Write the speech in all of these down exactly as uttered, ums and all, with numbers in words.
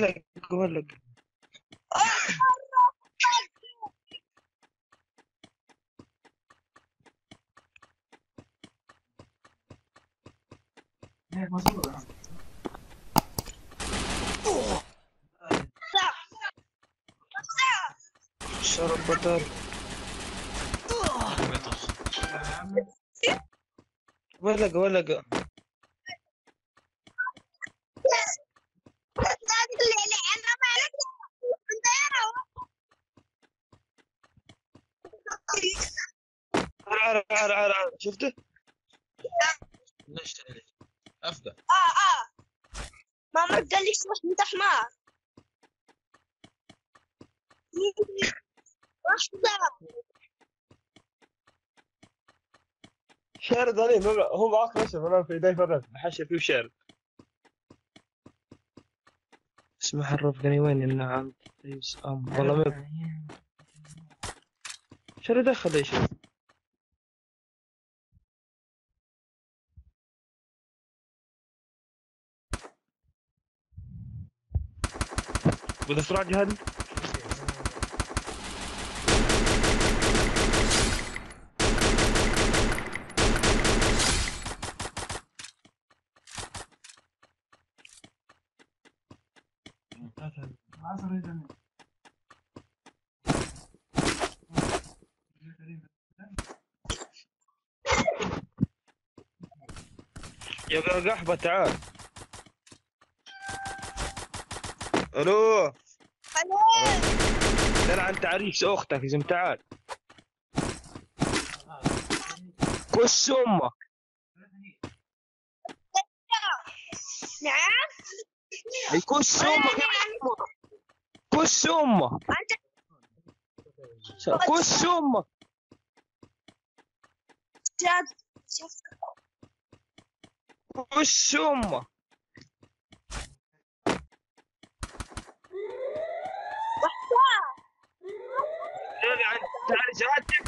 لك جوه لك. شرب بدر. ولق ولق. عار عار عار عار شفته؟ ليش تاني؟ أفضل. آه آه. ماما قال لي شوف أنت حمار. شارد عليه هو معاك نفسه فلان في ايديه فرد حشر فيه وشارد اسمع حرفني وين النعم تيس ام والله مب شارد دخل ايش وده سرعة جهاد يا قحبة تعال الو الو انا انت عريس اختك لازم تعال كش امك نعم كش امك كش امك كش امك وش امك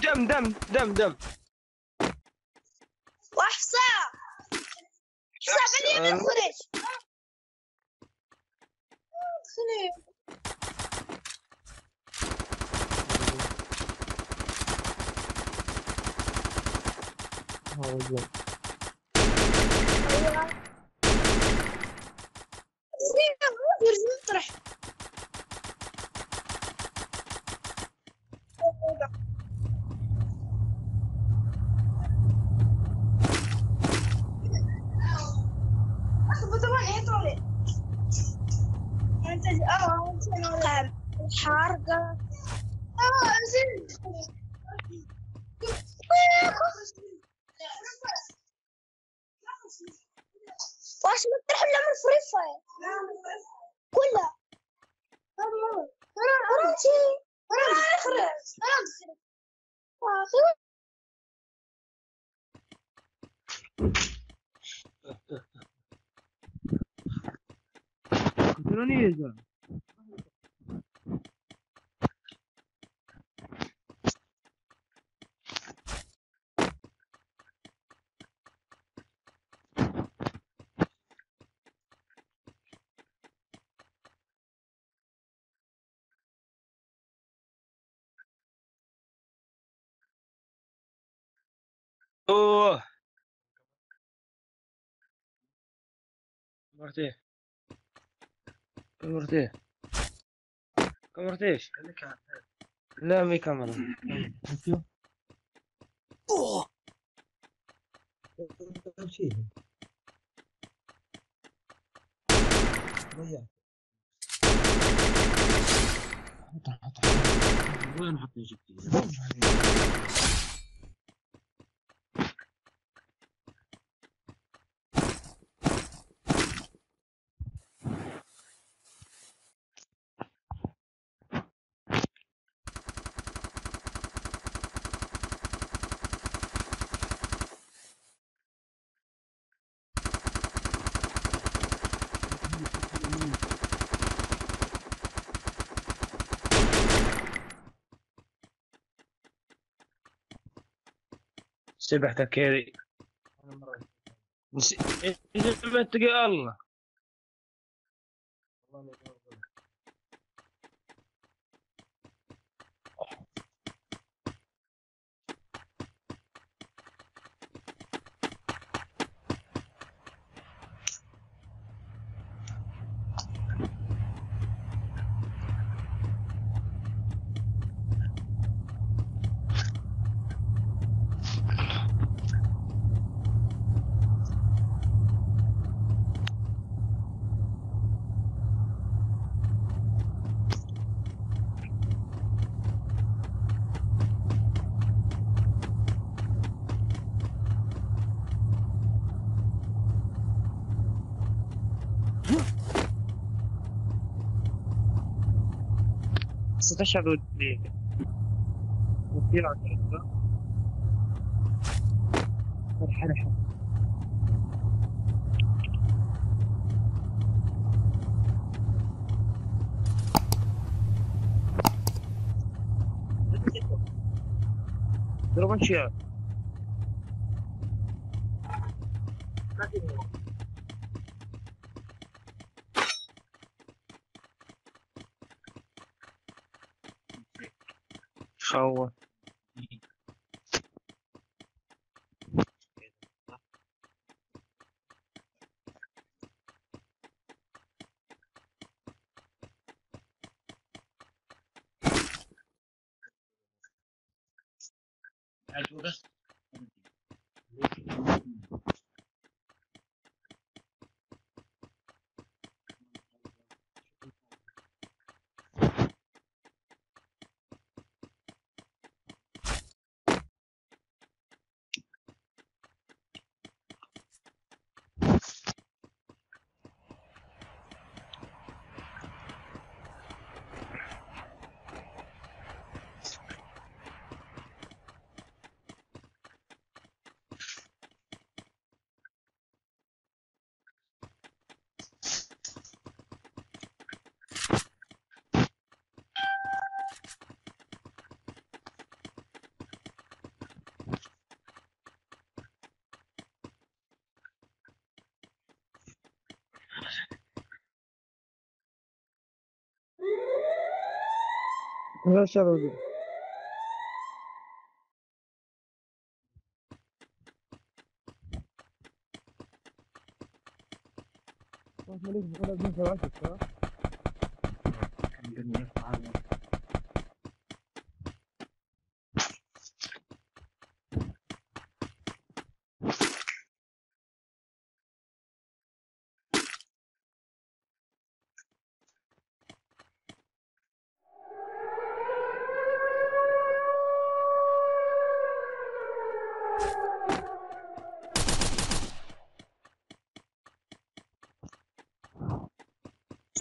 دم دم دم دم وحصى حصى باليمين خرج خليل حارقة اه زين واش ما تروح الا من فري فاير كلها انا عرفتي انا اخرج انا اخرج واخي كثروني يا اوه مرتين مرتين كاميرتيش لا مي كاميرا اوه وين حطني جبتي سبحتك كيري نسيت انت تلقى الله ستشهد مطيرة الرحلة الحرحة. ترى ماشي يا خو لا شرودي وانت مالك بقولك من سبعتك صح؟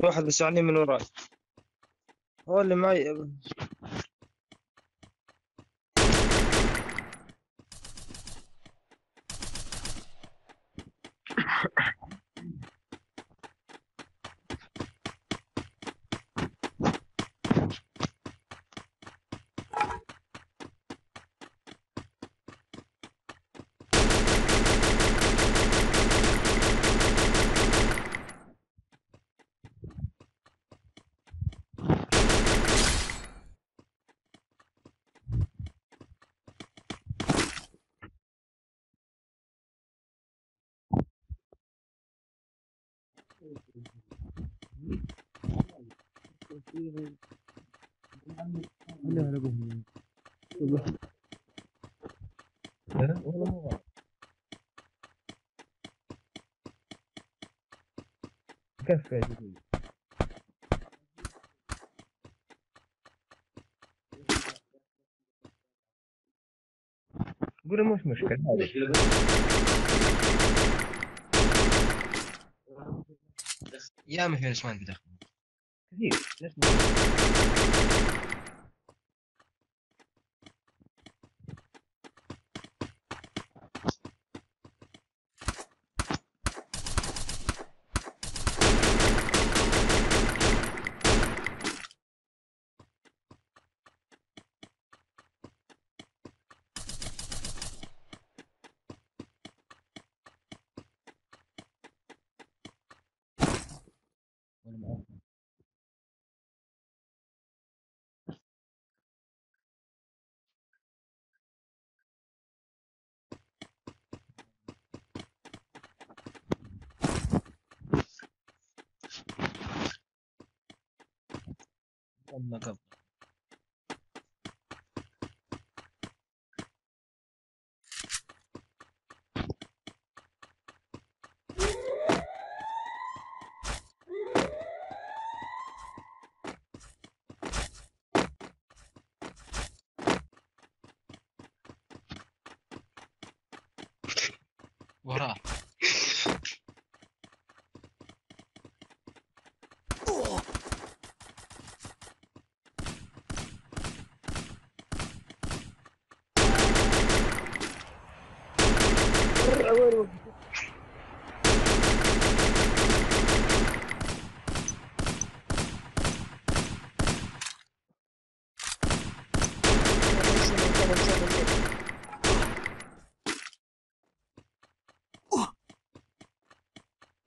واحد بيساعدني من وراي، هو اللي معي. لا لا بهم لا والله كفى جديد قول مش مشكلة يا مهندس ما عندي دخل كثير أما قبل وراه أول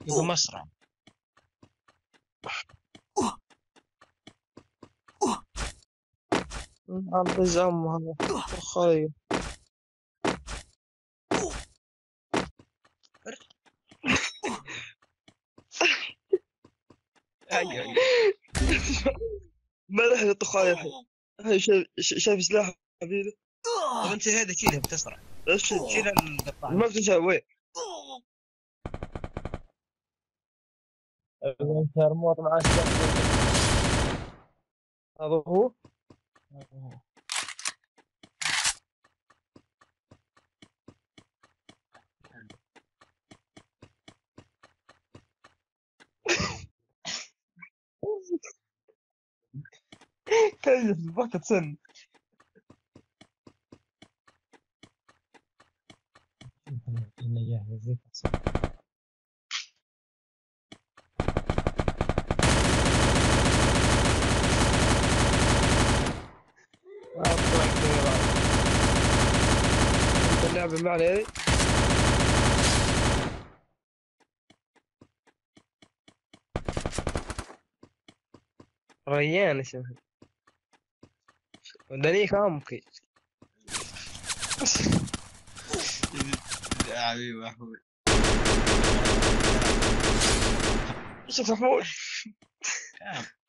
يقوم أسرع. عبز أمه هذا خايف. ما راح يطخايف. شاف شاف سلاح حبيبي. طب أنت هذا كذا بتسرع. إيش كذا القطع؟ ما بتسوي. انت رموت معاه هذا هو كيف باكت سن اللعبة معنا هذي ريان اسمها ودنيك عمقي يا حبيبي احمد شوف محمود